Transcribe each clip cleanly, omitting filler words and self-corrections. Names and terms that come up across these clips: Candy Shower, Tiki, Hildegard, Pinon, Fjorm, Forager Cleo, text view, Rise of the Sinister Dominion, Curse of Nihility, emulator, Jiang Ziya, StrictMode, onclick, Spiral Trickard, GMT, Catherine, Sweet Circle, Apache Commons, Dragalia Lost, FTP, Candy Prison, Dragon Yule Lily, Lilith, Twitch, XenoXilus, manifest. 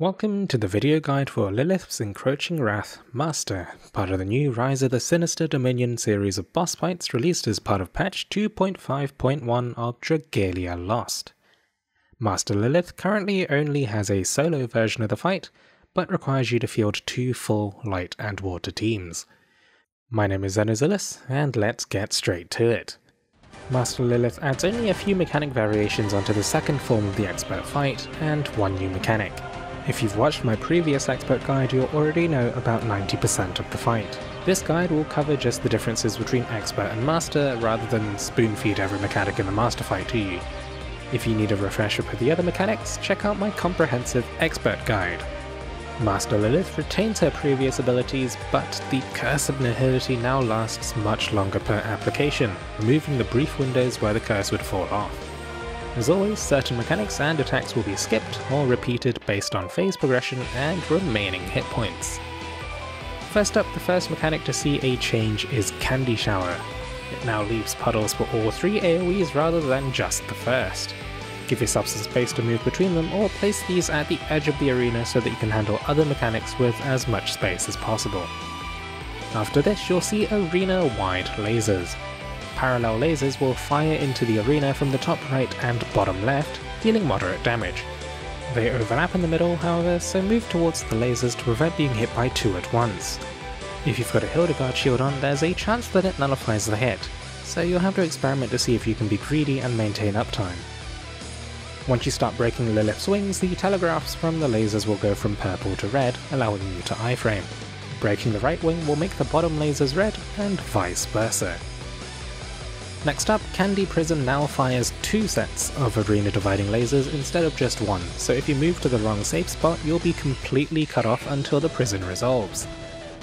Welcome to the video guide for Lilith's Encroaching Wrath Master, part of the new Rise of the Sinister Dominion series of boss fights released as part of patch 2.5.1 of Dragalia Lost. Master Lilith currently only has a solo version of the fight, but requires you to field two full light and water teams. My name is XenoXilus, and let's get straight to it. Master Lilith adds only a few mechanic variations onto the second form of the expert fight, and one new mechanic. If you've watched my previous expert guide, you'll already know about 90% of the fight. This guide will cover just the differences between expert and master, rather than spoon feed every mechanic in the master fight to you. If you need a refresher for the other mechanics, check out my comprehensive expert guide. Master Lilith retains her previous abilities, but the Curse of Nihility now lasts much longer per application, removing the brief windows where the curse would fall off. As always, certain mechanics and attacks will be skipped or repeated based on phase progression and remaining hit points. First up, the first mechanic to see a change is Candy Shower. It now leaves puddles for all three AoEs rather than just the first. Give yourself some space to move between them or place these at the edge of the arena so that you can handle other mechanics with as much space as possible. After this, you'll see arena-wide lasers. Parallel lasers will fire into the arena from the top right and bottom left, dealing moderate damage. They overlap in the middle, however, so move towards the lasers to prevent being hit by two at once. If you've got a Hildegard shield on, there's a chance that it nullifies the hit, so you'll have to experiment to see if you can be greedy and maintain uptime. Once you start breaking Lilith's wings, the telegraphs from the lasers will go from purple to red, allowing you to iframe. Breaking the right wing will make the bottom lasers red, and vice versa. Next up, Candy Prison now fires two sets of arena-dividing lasers instead of just one, so if you move to the wrong safe spot, you'll be completely cut off until the prison resolves.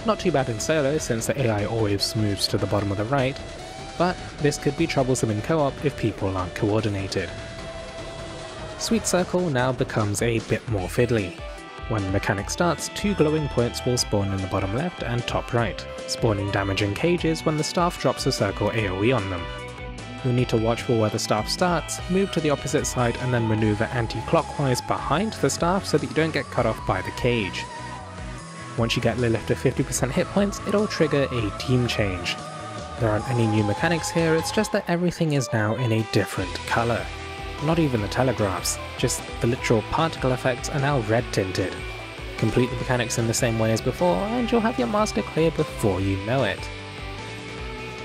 Not too bad in solo, since the AI always moves to the bottom of the right, but this could be troublesome in co-op if people aren't coordinated. Sweet Circle now becomes a bit more fiddly. When the mechanic starts, two glowing points will spawn in the bottom left and top right, spawning damaging cages when the staff drops a circle AoE on them. You'll need to watch for where the staff starts, move to the opposite side and then maneuver anti-clockwise behind the staff so that you don't get cut off by the cage. Once you get Lilith to 50% hit points, it'll trigger a team change. There aren't any new mechanics here, it's just that everything is now in a different colour. Not even the telegraphs, just the literal particle effects are now red tinted. Complete the mechanics in the same way as before and you'll have your master clear before you know it.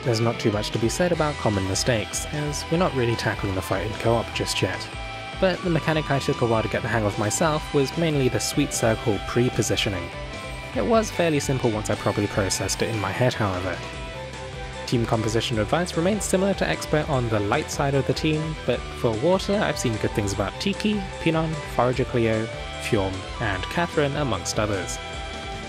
There's not too much to be said about common mistakes, as we're not really tackling the fight in co-op just yet. But the mechanic I took a while to get the hang of myself was mainly the Sweet Circle pre-positioning. It was fairly simple once I properly processed it in my head, however. Team composition advice remains similar to expert on the light side of the team, but for water I've seen good things about Tiki, Pinon, Forager Cleo, Fjorm, and Catherine amongst others.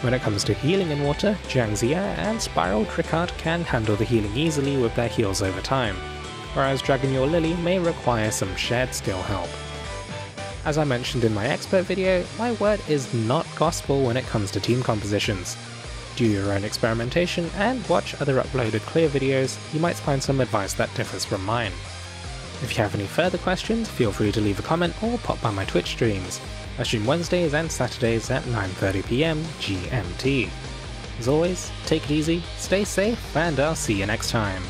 When it comes to healing in water, Jiang Ziya and Spiral Trickard can handle the healing easily with their heals over time, whereas Dragon Yule Lily may require some shared skill help. As I mentioned in my expert video, my word is not gospel when it comes to team compositions. Do your own experimentation and watch other uploaded clear videos, you might find some advice that differs from mine. If you have any further questions, feel free to leave a comment or pop by my Twitch streams. I stream Wednesdays and Saturdays at 9:30 PM GMT. As always, take it easy, stay safe, and I'll see you next time.